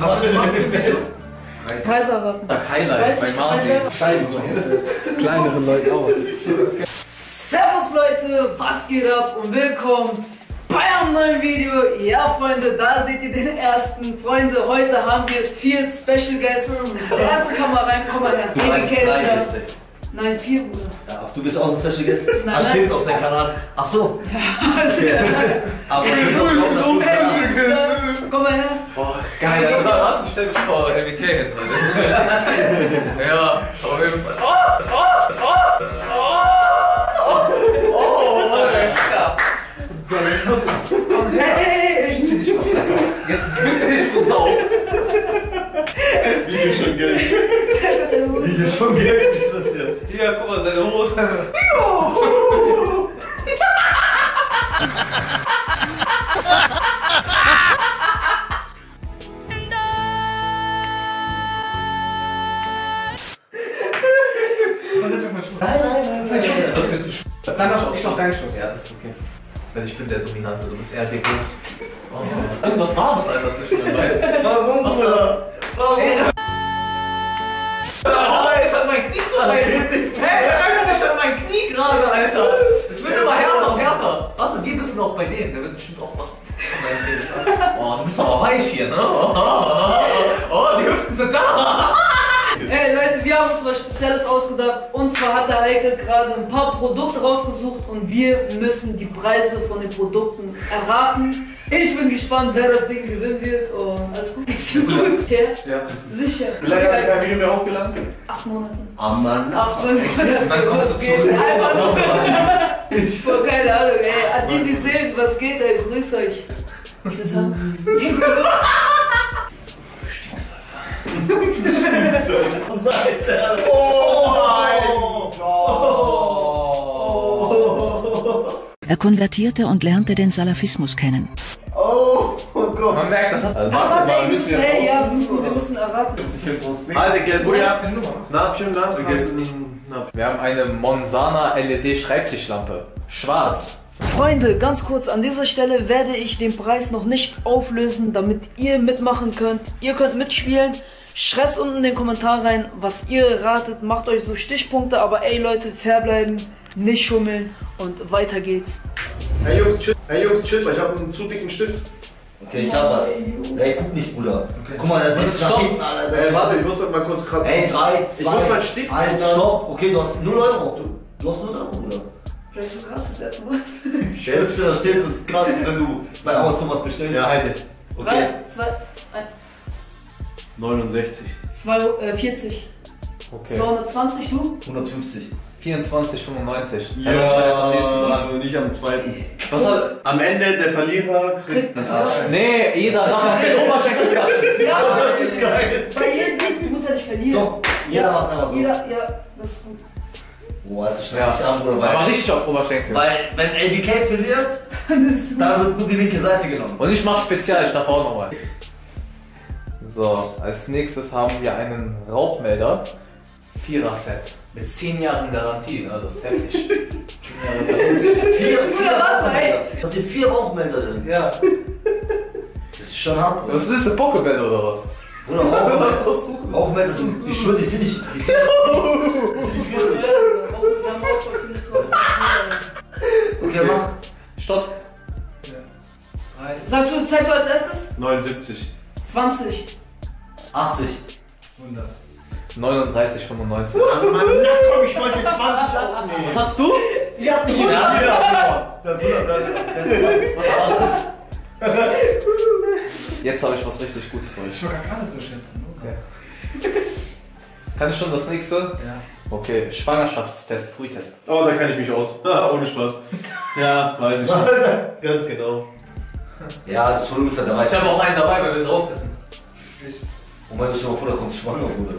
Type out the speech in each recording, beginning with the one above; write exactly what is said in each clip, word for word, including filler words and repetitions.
Was hast du denn mit dem Bild? Kaiserwappen. Das Highlight bei Marzi. Kleinere Leute auch. Servus Leute, was geht ab und willkommen bei einem neuen Video. Ja Freunde, da seht ihr den ersten. Freunde, heute haben wir vier Special Guests. Der erste kann mal rein, komm mal her. A B K. Nein, vier Bruder. Ja, du bist auch ein Special Guest. Nein, das stimmt auf deinem Kanal. Ach so. Ja, also okay. Aber hey, du bist so ein Special. Komm mal her. Boah, geil. Ja, warte, stell mich vor. A B K hinten. Das ist unbestimmt. Ja, auf jeden Fall. Oh, oh, oh, oh, oh, oh, oh, ja. Komm her. Hey, ich zieh dich mal wieder raus. Jetzt bitte nicht uns auf. Video schon Geld. Video schon Geld. Ja, guck mal, seine Hose. Nein, nein, nein. Das wird zu sch. Dann mach ich auch deinen Schuss. Ja, das ist okay. Weil ich bin der Dominante, du bist eher der Gut. Oh, irgendwas Warmes einfach zwischen den beiden. Warum? Was da? Warum? Mein Knie zu halten. Hey, der sich an mein Knie gerade, Alter. Es wird immer härter und härter. Warte, die bist du noch bei dem. Der wird bestimmt auch was. Oh, du bist aber weich hier, ne? Oh, oh, oh, oh, die Hüften sind da. Hey Leute, wir haben uns was Spezielles ausgedacht. Und zwar hat der Haikel gerade ein paar Produkte rausgesucht und wir müssen die Preise von den Produkten erraten. Ich bin gespannt, wer das Ding gewinnen wird. Oh, alles gut? Ist gut? Ja, ja. Sicher. Vielleicht hast du kein Video mehr hochgeladen? Acht Monate. Ah, Mann. Acht Monate. Dann kommst du zu mir. Ich wollte keine Ahnung, ey. An die, die sehen, was geht, ey. Grüß euch. Ich will sagen. Seite. Oh, oh, oh. Er konvertierte und lernte den Salafismus kennen. Oh, oh Gott. Man merkt, das hat... Also, warte mal, wir müssen erraten. Ja, wir müssen erraten. Alter, Geld, wo ihr habt den Nummer? Napchen, Napchen. Wir haben eine Monsana L E D Schreibtischlampe. Schwarz. Freunde, ganz kurz, an dieser Stelle werde ich den Preis noch nicht auflösen, damit ihr mitmachen könnt. Ihr könnt mitspielen. Schreibt's unten in den Kommentar rein, was ihr ratet. Macht euch so Stichpunkte, aber ey Leute, fair bleiben, nicht schummeln und weiter geht's. Hey Jungs, chill, hey Jungs, chill mal, ich hab einen zu dicken Stift. Okay, ich hab was. Ey, guck nicht, Bruder. Okay. Guck mal, da sitzt da hinten, Alter. Ey, warte, ich muss mal kurz kratzen. Ey, drei, zwei, ich muss meinen Stift eins, stopp. Okay, du hast null Euro. Du, du hast null Euro, Bruder. Vielleicht ist es gratis, der hat. Der ist für das Stift, das ist gratis, wenn du bei Amazon was bestellst. Ja, heide. Okay. Drei, zwei, eins. neunundsechzig. zwei, äh, vierzig. Okay. zweihundertzwanzig, du? hundertfünfzig. vierundzwanzig, fünfundneunzig. Ja, ja, ich weiß am nächsten Mal. Nur nicht am zweiten. Was hat, am Ende der Verlierer kriegt das Arsch. Nee, jeder macht auf den Oberschenkeltaschen. Ja, das ist geil. Bei jedem muss er nicht verlieren. Doch, jeder macht einfach so. Jeder, ja, das ist gut. Boah, also streng dich an, Bruder. Aber richtig auf Oberschenkel. Weil, wenn A B K verliert, dann wird nur die linke Seite genommen. Und ich mach speziell, ich darf auch nochmal. So, als nächstes haben wir einen Rauchmelder. Vierer-Set. Mit zehn Jahren Garantie, ne? Das ist heftig. vier, das sind vier Rauchmelder drin. Ja. Das ist schon hart. Was ist das, Pokebälle oder was? Bruder, Rauchmelder. Rauchmelder sind, ich schwöre, die sind nicht. Die sind nicht. Okay, mach. Stopp. Sagst du, zeig du als erstes? neunundsiebzig. zwanzig. achtzig. hundert. neununddreißig, fünfundneunzig. Also meine, ja, komm, ich wollte die zwanzig annehmen. Was hast du? Ich hab nicht hundert. hundert. Das hundert, das ist. Jetzt habe ich was richtig Gutes für euch. Ich kann gar nicht so schätzen. Okay. Kann ich schon das nächste? Ja. Okay, Schwangerschaftstest, Frühtest. Oh, da kann ich mich aus. Ohne Spaß. Ja, weiß ich schon. Ganz genau. Ja, das ist voll ungefähr dabei. Ich habe auch einen dabei, weil wir drauf wissen. Und wenn du schon mal vor, da kommt schwanger, Bruder.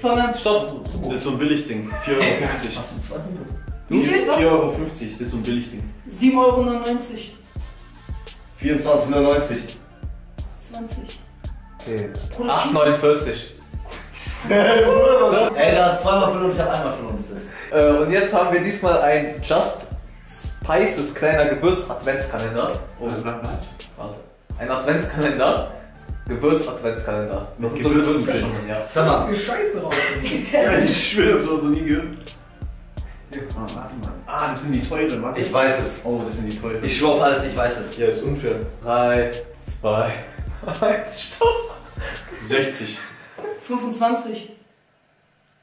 Verdammt, stopp! Das ist so ein Billigding. vier Euro fünfzig. Hey, hast du zweihundert? Wie viel? vier Euro fünfzig, das ist so ein Billigding. sieben Euro neunundneunzig. vierundzwanzig Euro neunundneunzig. zwanzig. Okay. acht Euro neunundvierzig. Hey, Bruder, was? Ey, da hat zweimal verloren, ich hab einmal verloren. Äh, und jetzt haben wir diesmal ein Just Spices kleiner Gewürz-Adventskalender. Oh, was? Warte. Ein Adventskalender Gewürz-Adventskalender. Mit Gewürzmischung, ja. Das macht mir Scheiße raus. Ich schwöre, das war so nie gehört. Oh, warte mal. Ah, das sind die teuren, warte. Ich weiß es. Oh, das sind die teuren. Ich schwör auf alles, ich weiß es. Ja, ist unfair. drei, zwei, eins, stopp. sechzig. fünfundzwanzig.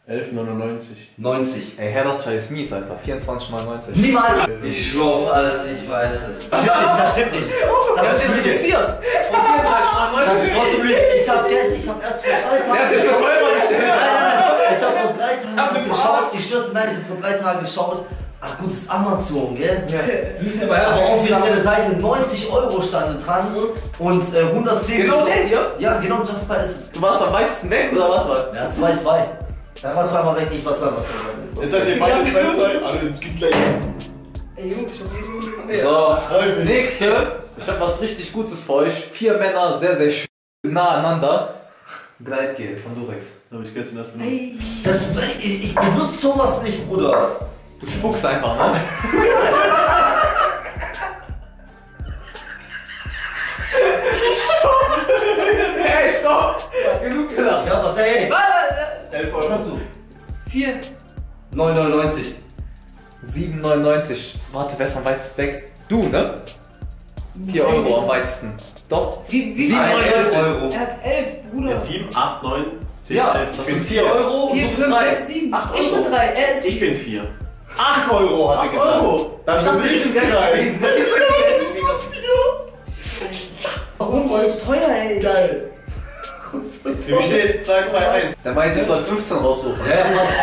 elf neunundneunzig. neunzig. Ey, Herr Doctor ist mies, Alter. vierundzwanzig mal neunzig. Niemals! Ich schwör auf alles, ich weiß es. Das stimmt nicht, das stimmt nicht. Das, das ist reduziert. Und vierunddreißig mal neunzig. Ich hab erst, ich hab erst vor drei Tagen... Der hat jetzt Euro gestellt. Ich hab vor drei Tagen geschaut. Ich schwör's, nein, ich hab vor drei Tagen geschaut. Ach gut, das ist Amazon, gell? Ja. Siehst du mal, ja. Aber offizielle Seite, neunzig Euro stand dran und äh, hundertzehn. Genau der hier? Ja, genau, Jasper ist es. Du warst am weitesten weg, oder was war? Ja, zwei zwei. Das war zweimal weg, ich war zweimal weg. Jetzt seid ihr beide zwei zwei, alle, es gibt gleich. Ey Jungs, ich hab jeden mehr. So, nächste. Ich hab was richtig Gutes für euch. Vier Männer, sehr, sehr schön, nah aneinander. Gleitgel von Durex. Da hab ich gestern erst benutzt. Hey. Das, ich, ich benutze sowas nicht, Bruder. Du spuckst einfach, ne? Stopp! Hey, stopp! Genug gesagt. Ja, was, hey? elf Euro. Was hast du? vier neunundneunzig. sieben neunundneunzig. Warte, wer ist am weitesten weg? Du, ne? vier Euro am weitesten. Doch. sieben neunundneunzig Euro. Er hat elf, Bruder. Ja, sieben, acht, neun, zehn, ja, elf. Das sind vier Euro. vier, fünf, sechs, sieben, acht Euro. Ich bin drei. Er ist vier. Ich bin vier. acht Euro hat er gesagt. Euro. Dann ich dachte, ich bin ganz rein. Warum ist das so teuer, ey? Geil. Wie steht zwei zwei eins? Der meint, ich soll fünfzehn raussuchen. Ja, passt.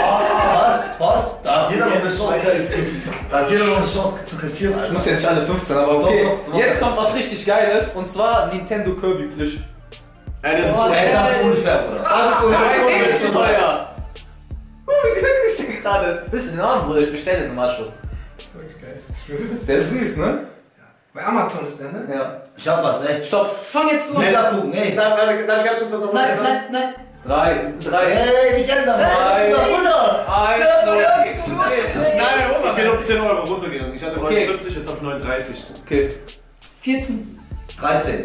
Was? Was? Da hat jeder noch eine Chance. Da hat jeder noch eine Chance zu kassieren. Ich muss ja nicht alle fünfzehn, aber okay. Jetzt kommt was richtig Geiles und zwar Nintendo Kirby Plüsch. Ey, das ist unfair. Das ist unfair. Das ist unfair. Das ist so teuer. Wie glücklich der gerade ist. Bist du den Namen, Bruder? Ich bestelle den im Anschluss. Der ist süß, ne? Bei Amazon ist der, ne? Ja. Ich hab was, ey. Stopp. Fang jetzt los. Nee, darf ich ganz kurz noch was ändern? Nein, nein, nein. Drei, drei. Ey, nicht ändern. Drei, Bruder. Eins, zwei, drei. Nein, Oma. Ich bin um zehn Euro runtergegangen. Ich hatte neunundvierzig, jetzt hab ich neununddreißig. Okay. vierzehn. dreizehn.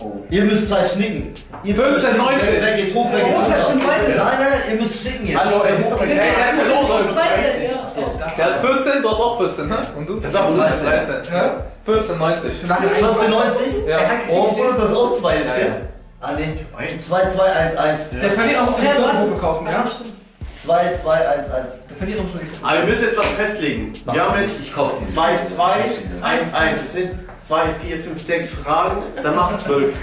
Oh. Ihr müsst drei schnicken. fünfzehn neunzig. Wer geht hoch, wer geht hoch. Nein, nein, nein, ihr müsst schnicken jetzt. Hallo, es ist doch ein Geld. Der hat vierzehn, du hast auch vierzehn, ne? Und du? Das ist auch dreizehn. vierzehn neunzig. vierzehn neunzig? Ja. Oh, du hast auch zwei jetzt, gell? Ah, ne. zwei zwei eins eins. Der verliert auch noch eine Euro gekauft, ja? zwei zwei eins eins. Der verliert auch noch eine Euro. Aber wir müssen jetzt was festlegen. Wir haben jetzt zwei zwei eins eins. zwei, vier, fünf, sechs Fragen, dann machen zwölf.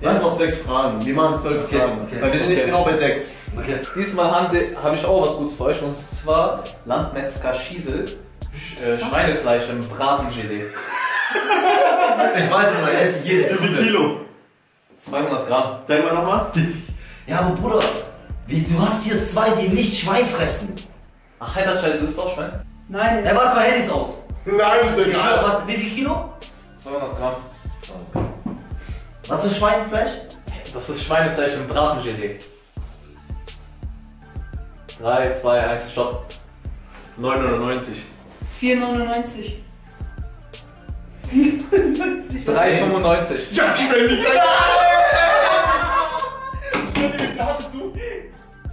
Wir haben noch sechs Fragen, wir machen zwölf okay, Fragen, okay, weil wir sind okay. Jetzt genau bei sechs. Okay. Diesmal habe ich auch was Gutes für euch und zwar Landmetzger Schiesel, Sch äh, Schweinefleisch im Bratengelee. Ich weiß nicht, weil er ist jedes Wie viel Kilo? zweihundert Gramm. Zeig mal nochmal. Ja, aber Bruder, wie, du hast hier zwei, die nicht Schwein fressen. Ach, Heiderscheid, du bist auch Schwein? Nein. Ey, warte mal, Handys aus. Nein, ist doch egal. Warte, wie viel Kilo? zweihundert Gramm. zweihundert Gramm. Was für Schweinefleisch? Das ist Schweinefleisch im Bratengelee. drei, zwei, eins, stopp. neun neunundneunzig. vier neunundneunzig. vier neunundneunzig. drei fünfundneunzig. Ja, Spendiboy! Spendiboy, wie viel hattest du?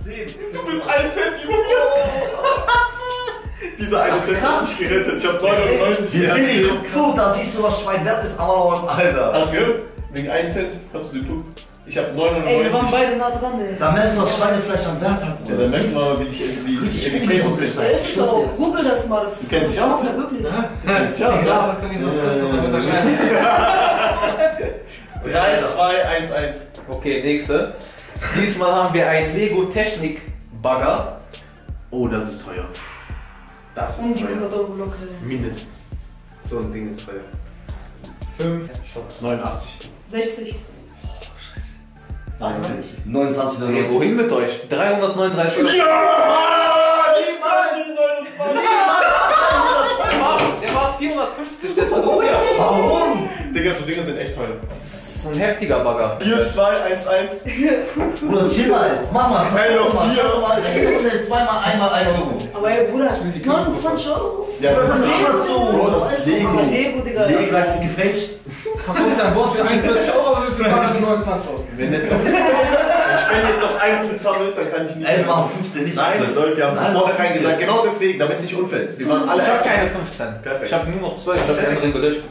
zehn. Du bist ein Cent über mir. Dieser eine Cent hat sich gerettet, ich hab neunundneunzig. Hier, guck, da siehst du, was Schwein wert ist, aber Alter. Hast du gehört? Wegen ein Cent hast du geguckt. Ich hab neunundneunzig. Ey, wir waren beide nah dran, ey. Da merkst du, was Schweinefleisch am Wert hat. Ja, da merkt man, wie ich irgendwie diese Da ist so, google das mal, das ist kennt sich aus. Du kennst dich aus. Klar, dass du nicht so Christus damit erscheinst. drei, zwei, eins, eins. Okay, nächste. Diesmal haben wir einen Lego-Technik-Bagger. Oh, das ist teuer. Das ist teuer. Mindestens. So ein Ding ist teuer. fünf, neunundachtzig. sechzig. Oh, scheiße. neunundzwanzig. neunundzwanzig. Okay, wohin mit euch? dreihundertneununddreißig. Ja! Niemals! neunundzwanzig! Der war vierhundertfünfzig, das ist ja. Warum? Digga, so Dinger sind echt teuer. ist ein heftiger Bagger. vier, zwei, eins, eins. Bruder, chill mal jetzt. Mach mal. vier, zweimal, einmal ein Euro. Aber ey, Bruder, neunundzwanzig Euro? Ja, das ist Lego. Das ist Lego. Lego, Digga. Lego hat es gefälscht. Verkauft dein Boss für einundvierzig Euro, aber wir für neunundzwanzig Euro. Wenn jetzt noch. Wenn ich jetzt noch einen bezahle, dann kann ich nicht. Ey, wir machen fünfzehn nicht. Nein, zwölf, wir haben von vornherein gesagt, genau deswegen, damit es nicht unfällst. Wir waren alle. Ich hab keine fünfzehn. Perfekt. Ich hab nur noch zwölf. Ich hab den Ring gelöscht.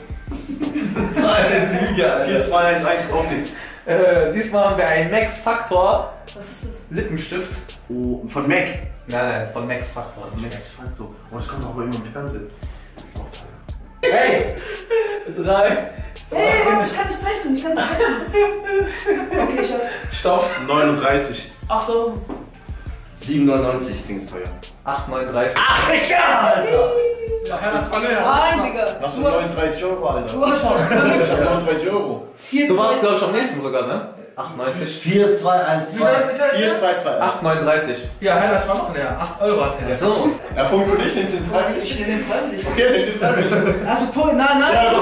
Das war eine Lüge, Alter. vier, zwei, eins, eins, auf geht's. Äh, diesmal haben wir einen Max Factor. Was ist das? Lippenstift. Oh, von Mac? Nein, nein, von Max Factor. Max Factor. Oh, das kommt doch immer im Fernsehen. Hey! Drei. Hey, warte, ich kann nicht zeichnen, ich kann nicht zeichnen. Okay, ich hab... Stopp. neununddreißig. Achtung. sieben neunundneunzig, das Ding ist teuer. acht neununddreißig. Ach, egal, Alter! Ja, das verloren. Nein, Digga. Machst du neununddreißig Euro, Alter? Du hast schon. Ich hab neununddreißig Euro. Du warst, glaube ich, am nächsten sogar, ne? achtundneunzig. vier, zwei, eins, zwei. vier, zwei, zwei. acht neununddreißig. Ja, Herr, das war noch näher. acht Euro hat er. Achso. Ja, Punkt und ich nimmst den freiwillig. Ich nehme den freiwillig. Okay, nimm den freiwillig. Achso, Punkt, nein, nein. Ja, so.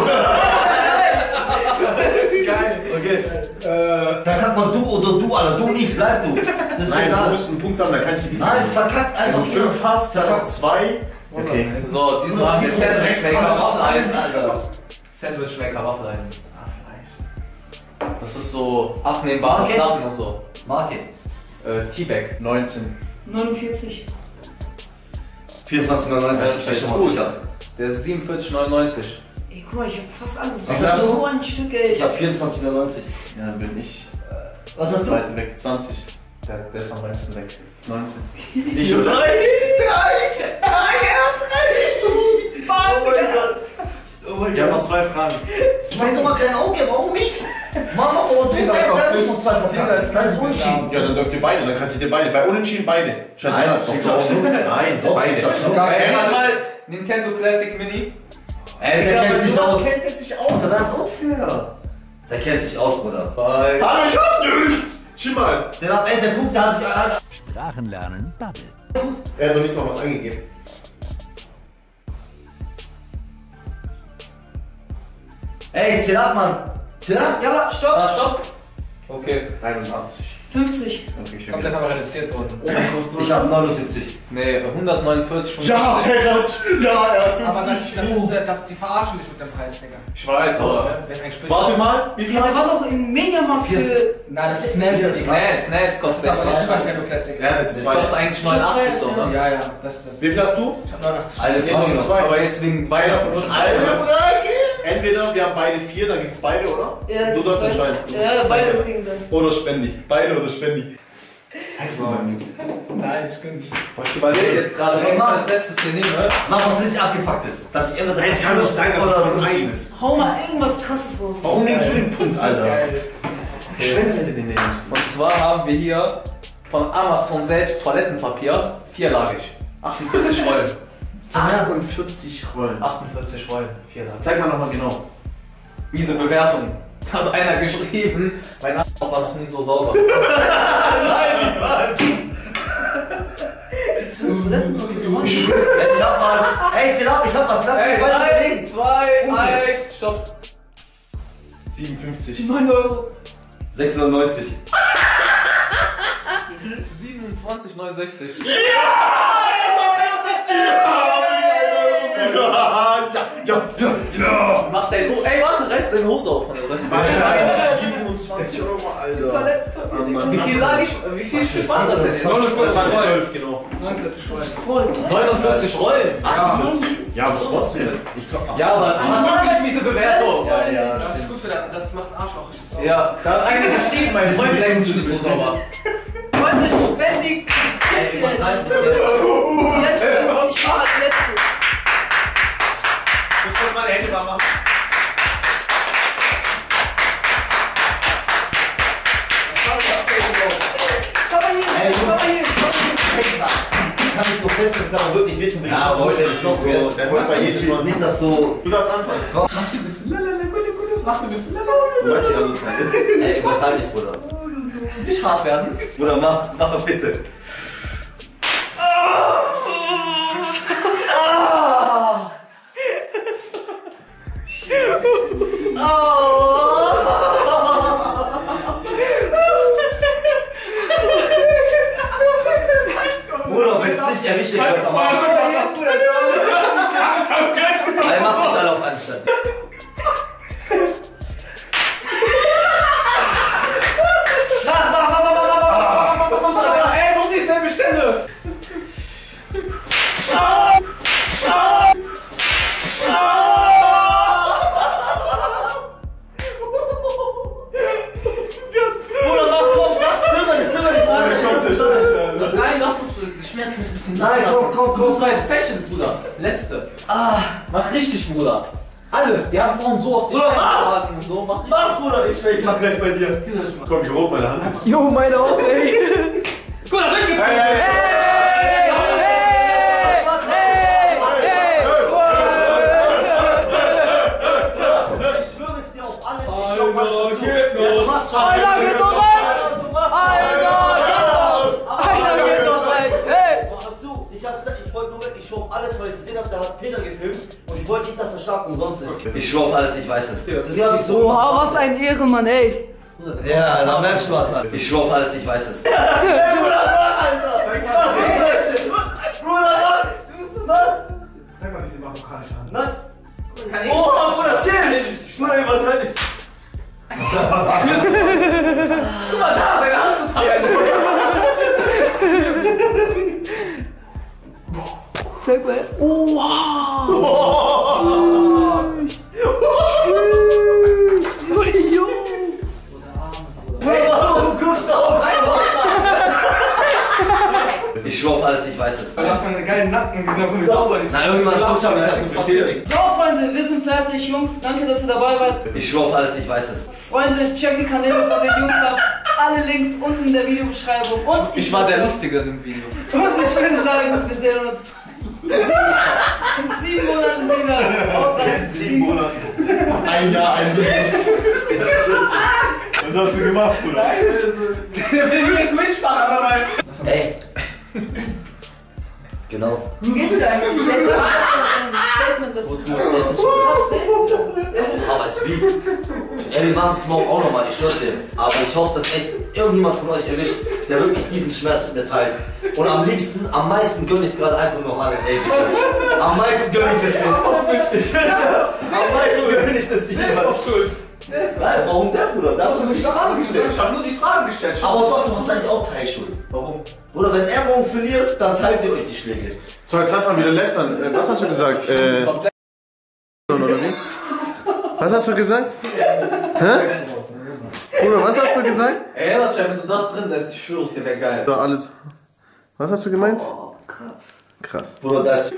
Geil. Okay. Äh, da kann man du oder du, Alter. Du nicht, bleib du. Das ist nein, du musst einen Punkt haben, da kann ich die nicht. Nein, verkackt einfach. Wenn du fünf hast, verkackt zwei. Okay. So, diesmal haben wir Sandwich-Maker Waffeleis. Sandwich-Maker Waffeleis. Waffeleis. Das ist so abnehmbare Sachen und so. Marke. Äh, T-Bag. neunzehn. neunundvierzig. vierundzwanzig neunundneunzig. Der ist gut. Der ist siebenundvierzig neunundneunzig. Ey, guck mal, ich hab fast alles. Das ist so ein Stück, ey. Ich hab vierundzwanzig neunundneunzig. Ja, dann bin ich. Äh, Was hast du? Zweite weg. zwanzig. Der, der ist am meisten weg. neunzehn. Ich und drei. drei. Ich hab noch zwei Fragen. Schmeiß doch mal kein Auge, warum mich? Mama, oh, du hast noch zwei Fragen. Das ist unentschieden. Ja, dann dürft ihr beide, dann kannst du dir beide. Bei unentschieden beide. Scheiße, nein, doch, nein, doch, erstmal Nintendo Classic Mini. Ey, der kennt sich aus. Der kennt sich aus, das ist unfair. Der kennt sich aus, Bruder. Hallo, ich hab nichts. Schieb mal. Der hat am Ende guckt, da hat sich. Sprachen lernen, Bubble. Er hat noch nicht mal was angegeben. Ey, zähl ab, Mann! Zähl ab! Ja, stopp! Ah, stopp! Okay, einundachtzig. fünfzig. Okay, ich glaube, das haben wir reduziert worden. Oh, ich hab neunundsiebzig. Nee, hundertneunundvierzig schon. Ja, Herz! Ja, ja, aber das, das ist, das, das, die verarschen dich mit dem Preis, Digga. Ich weiß, aber. Warte mal, wie viel ja, hast du? Der war doch im Mediamarkt für. Nein, das ist N E S. N E S, N E S kostet das. Das ist aber Nintendo Classic. Ja, das kostet eigentlich neunundachtzig so, ne? Ja, ja. Das, das wie viel hast du? Ich hab neunundachtzig. Alle vier, aber jetzt wegen beide von uns. Entweder wir haben beide vier, dann gibt es beide, oder? Ja, du darfst entscheiden. Ja, beide kriegen dann. Oder Spendi. Beide oder Spendi. Heißt mal nichts. Nein, ich kann nicht. Weißt du, weil ich jetzt gerade das letzte hier nehme. Mach was nicht abgefuckt ist. Dass ich immer das. Es kann doch sein, dass du von eins. Hau mal irgendwas Krasses raus. Warum nimmst du den Punkt, Alter? Spendi hätte den nehmen müssen. Und zwar haben wir hier von Amazon selbst Toilettenpapier. Vierlagig. achtundvierzig Rollen. achtundvierzig Rollen. achtundvierzig Rollen. vierhundert. Zeig mal nochmal genau. Miese Bewertung. Hat einer geschrieben, mein Arsch war noch nie so sauber. Nein, Mann! Ich hab was. Ey, chill ab, ich hab was. Lass mich weiter bewegen. eins, zwei, eins, stopp. siebenundfünfzig. neun Euro. sechsundneunzig. siebenundzwanzig neunundsechzig. Ja! Ja, ja, ja, ja. Machst deinen Hose. Ey, warte, reiß deine Hose auf von der Seite. Wahrscheinlich siebenundzwanzig Euro, Alter. Oh, wie viel lag ich? Wie viel Stück waren das denn? neunundvierzig, neunundvierzig Rollen, genau. neunundvierzig Rollen? achtundvierzig? Ja, aber trotzdem. Ich glaub, ja, aber man hat wirklich diese Bewertung. Ja, ja. Das ist gut für das, das macht Arsch auch richtig sauber. Ja, da hat einer geschrieben, mein Freund bleibt nicht so sauber. Freunde, spendig, das ist das Letzte. Ich mach als Letztes. Ich muss meine Hände mal machen. Was war das denn? Komm mal hier, komm mal hier. Ich kann mich doch fest, dass da wirklich welchen bringen. Ja, heute ist noch so. Dann holt man jedes Mal. Nicht das so. Du darfst anfangen. Komm. Mach du bist lalala, gulle, gulle. Mach du bist lalala. Du weißt, wie das so ist. Ey, übertreib dich, Bruder. Nicht hart werden. Bruder, mach, mach mal bitte. Oh! man so auf die Beine schlagen und so macht. Mach, Bruder, ich, ich mach gleich bei dir. Komm, ich rob meine Hand. Jo, meine auch, ey. Guck mal, da drückt es. Hey, hey, hey, hey, hey. Ich schwöre es dir auf alles. Ich schau, was du machst. Einer geht doch rein. Einer geht doch rein. Hey. Hör zu, ich wollte nur weg. Ich schwöre auf alles, weil ich gesehen habe, da hat Peter gefilmt. Ich wollte nicht, dass er stark umsonst ist. Okay. Ich schwör auf alles, ich weiß es. Deswegen habe ich so. Oha, was ein Ehrenmann, ey. Ja, da merkst du was an. Ich schwör auf alles, ich weiß es. Hey, Bruder, Alter! Was ist das? Bruder, was? Zeig mal diese marokkanische Hand. Nein! Oha, Bruder, chill! Bruder, wir waren fertig. Guck mal, da, seine Hand. Zeig mal. Oha! Oha! Ich schwör auf alles, ich weiß es. Du hast meine geilen Nacken gesagt, wie sauber ist. Nein, irgendwann kommt schon, das ist bestätigen. So, Freunde, wir sind fertig, Jungs. Danke, dass ihr dabei wart. Ich schwör auf alles, ich weiß es. Freunde, check die Kanäle von den Jungs ab. Alle Links unten in der Videobeschreibung. Und ich, ich war der Lustige im Video. Und ich würde sagen, wir sehen uns in sieben Monaten wieder. In sieben Monaten. Ein Jahr, ein Jahr. Was hast du gemacht, Bruder? Nein, das ist... Wir müssen mitspannen, aber... Ey. Genau. Wie geht's dir eigentlich? Ich hätte ein Statement dazu. Das ist schon krass, aber es wiegt. Ey, wir machen es morgen auch nochmal, ich schwör's dir. Aber ich hoffe, dass echt irgendjemand von euch erwischt, der wirklich diesen Schmerz mit mir teilt. Und am liebsten, am meisten gönn ich's gerade einfach nur an den A B K. Am meisten gönn ich das jetzt. Am meisten gönn ich das nicht. Der ist auch schuld. Nein, warum der, Bruder? Da hast du mich Fragen gestellt. Ich hab nur die Fragen gestellt. Aber doch, du hast eigentlich auch Teilschuld. Warum? Oder wenn er morgen verliert, dann teilt ihr euch die Schläge. So, jetzt lass mal wieder lästern. Was hast du gesagt? Äh. Was hast du gesagt? Hä? Bruder, was hast du gesagt? Ey, das wenn du das drin lässt, ich schwöre es dir, wäre geil. Alles. Was hast du gemeint? Oh, krass. Krass. Bruder, das.